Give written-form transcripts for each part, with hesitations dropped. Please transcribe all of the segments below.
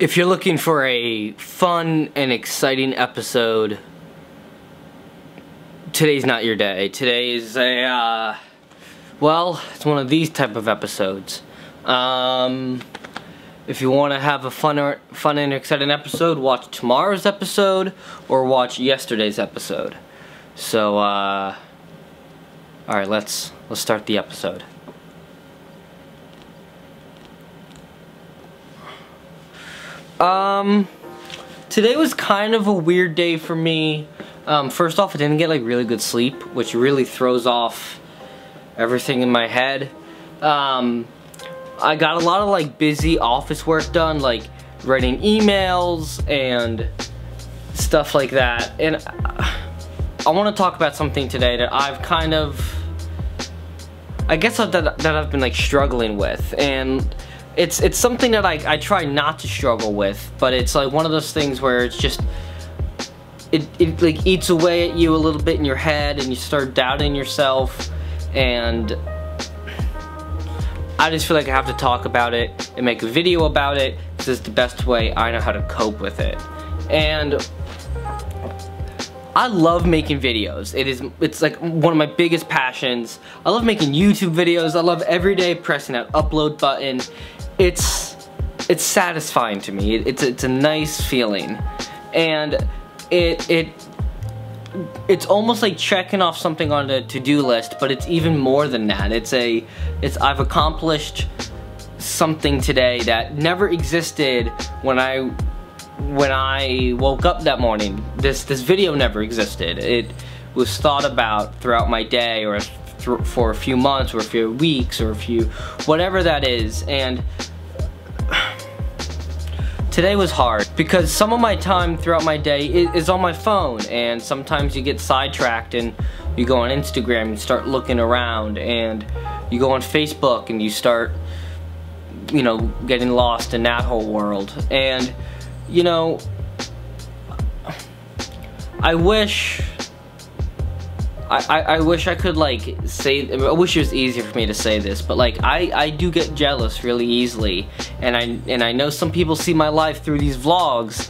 If you're looking for a fun and exciting episode, today's not your day. Today is a, well, it's one of these type of episodes. If you want to have a fun and exciting episode, watch tomorrow's episode or watch yesterday's episode. So, all right, let's start the episode. Today was kind of a weird day for me. First off, I didn't get like really good sleep, which really throws off everything in my head. I got a lot of like busy office work done, like writing emails and stuff like that. And I want to talk about something today that I've kind of, that I've been like struggling with, and It's something that I try not to struggle with, but it's like one of those things where it's just, it like eats away at you a little bit in your head, and you start doubting yourself, and I just feel like I have to talk about it and make a video about it, because it's the best way I know how to cope with it. And I love making videos. It's like one of my biggest passions. I love making YouTube videos. I love every day pressing that upload button. It's satisfying to me. It's a nice feeling, and it's almost like checking off something on the to-do list, but it's even more than that. I've accomplished something today that never existed when I woke up that morning. This video never existed. It was thought about throughout my day, or for a few months, or a few weeks, or a few, whatever that is. And today was hard because some of my time throughout my day is on my phone, and sometimes you get sidetracked and you go on Instagram and start looking around, and you go on Facebook and you start, you know, getting lost in that whole world. And you know, I wish I could like say, I wish it was easier for me to say this, but like I do get jealous really easily, and I know some people see my life through these vlogs,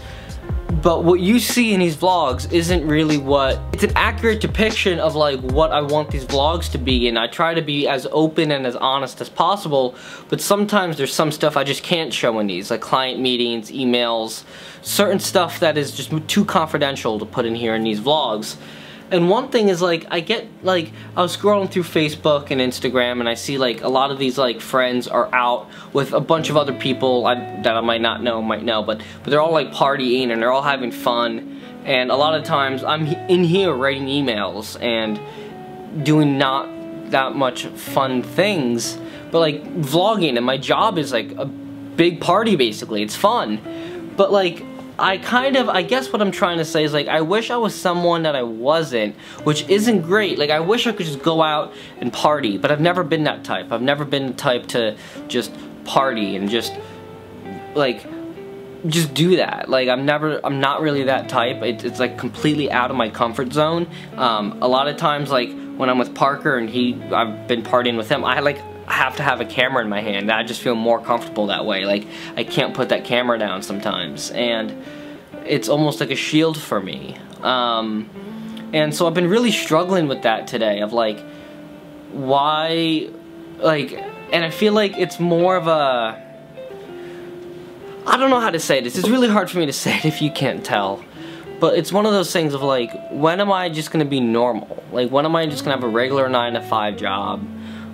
but what you see in these vlogs isn't really what, it's an accurate depiction of like what I want these vlogs to be, and I try to be as open and as honest as possible, but sometimes there's some stuff I just can't show in these, like client meetings, emails, certain stuff that is just too confidential to put in here in these vlogs. And one thing is like, I was scrolling through Facebook and Instagram, and I see like a lot of these like friends are out with a bunch of other people that I might not know, might know, but they're all like partying and they're all having fun. And a lot of times I'm in here writing emails and doing not that much fun things, but like vlogging, and my job is like a big party basically, it's fun. But like, I guess what I'm trying to say is like, I wish I was someone that I wasn't, which isn't great. Like, I wish I could just go out and party, but I've never been that type. I've never been the type to just party and just do that. Like, I'm not really that type. It's like completely out of my comfort zone. A lot of times, like when I'm with Parker and I've been partying with him, I have to have a camera in my hand. I just feel more comfortable that way. Like, I can't put that camera down sometimes, and it's almost like a shield for me. And so I've been really struggling with that today, of like, why, like, and I feel like it's more of a, I don't know how to say this. It's really hard for me to say it if you can't tell. But it's one of those things of like, when am I just gonna be normal? Like, when am I just gonna have a regular 9-to-5 job?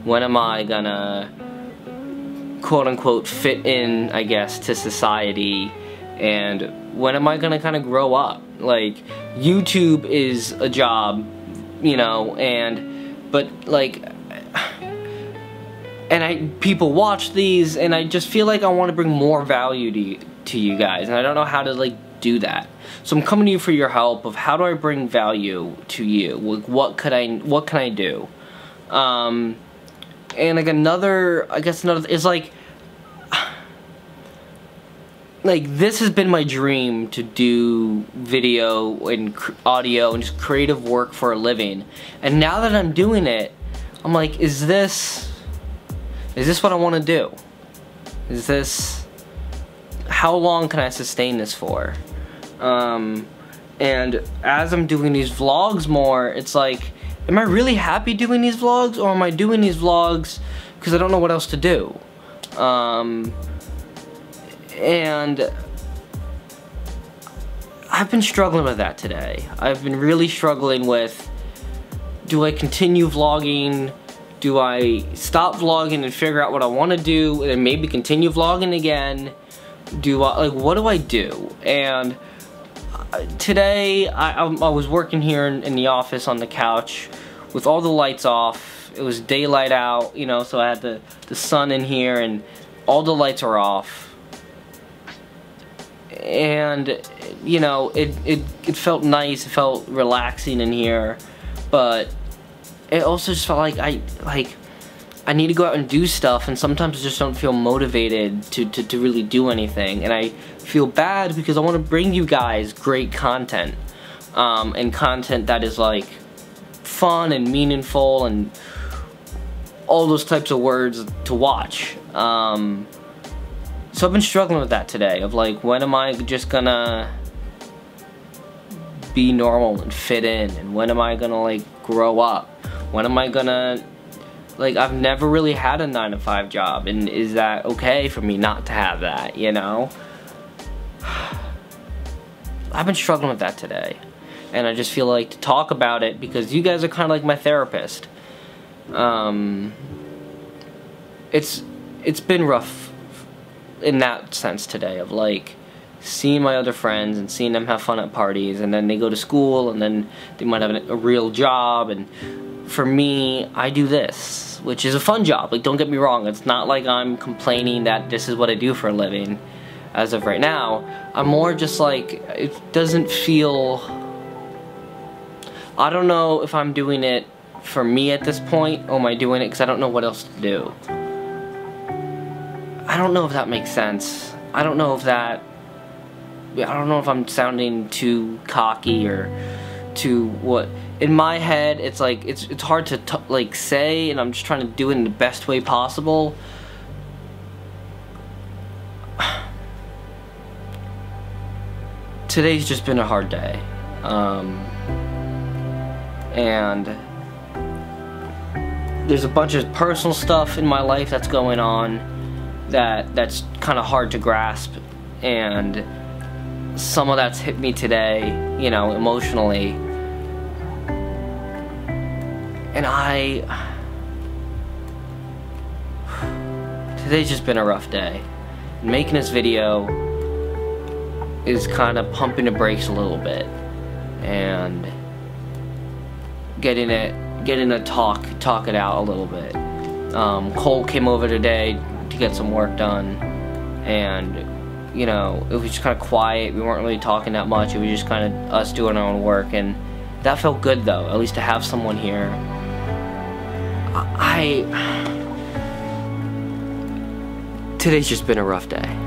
When am I gonna, quote unquote, fit in, I guess, to society? And when am I gonna kinda grow up? Like, YouTube is a job, you know, people watch these, and I just feel like I wanna bring more value to you guys, and I don't know how to like do that. So I'm coming to you for your help of how do I bring value to you? Like, what can I do? And like another is like this has been my dream to do video and audio and just creative work for a living. And now that I'm doing it, I'm like, is this what I want to do? Is this how long can I sustain this for? And as I'm doing these vlogs more, it's like, am I really happy doing these vlogs, or am I doing these vlogs because I don't know what else to do? And I've been struggling with that today. I've been really struggling with, do I continue vlogging? Do I stop vlogging and figure out what I want to do and maybe continue vlogging again? Do I, like, what do I do? And today I was working here in the office on the couch with all the lights off. It was daylight out, you know, so I had the sun in here and all the lights are off. And, you know, it felt nice, it felt relaxing in here, but it also just felt like I need to go out and do stuff, and sometimes I just don't feel motivated to really do anything, and I feel bad because I want to bring you guys great content, and content that is like fun and meaningful and all those types of words to watch. So I've been struggling with that today, of like, when am I just gonna be normal and fit in, and when am I gonna like grow up? When am I gonna, like, I've never really had a 9-to-5 job, and is that okay for me not to have that, you know? I've been struggling with that today, and I just feel like to talk about it because you guys are kind of like my therapist. It's been rough in that sense today, of like seeing my other friends and seeing them have fun at parties, and then they go to school, and then they might have a real job, and for me, I do this, which is a fun job. Like, don't get me wrong, it's not like I'm complaining that this is what I do for a living as of right now. I'm more just like, it doesn't feel, I don't know if I'm doing it for me at this point, or am I doing it because I don't know what else to do. I don't know if that makes sense. I don't know if that, I don't know if I'm sounding too cocky or too what. In my head, it's like, it's hard to like say, and I'm just trying to do it in the best way possible. Today's just been a hard day, and there's a bunch of personal stuff in my life that's going on that's kind of hard to grasp, and some of that's hit me today, you know, emotionally. And today's just been a rough day. Making this video is kind of pumping the brakes a little bit, and getting to talk it out a little bit. Cole came over today to get some work done, and you know, it was just kind of quiet. We weren't really talking that much. It was just kind of us doing our own work, and that felt good though, at least to have someone here. Today's just been a rough day.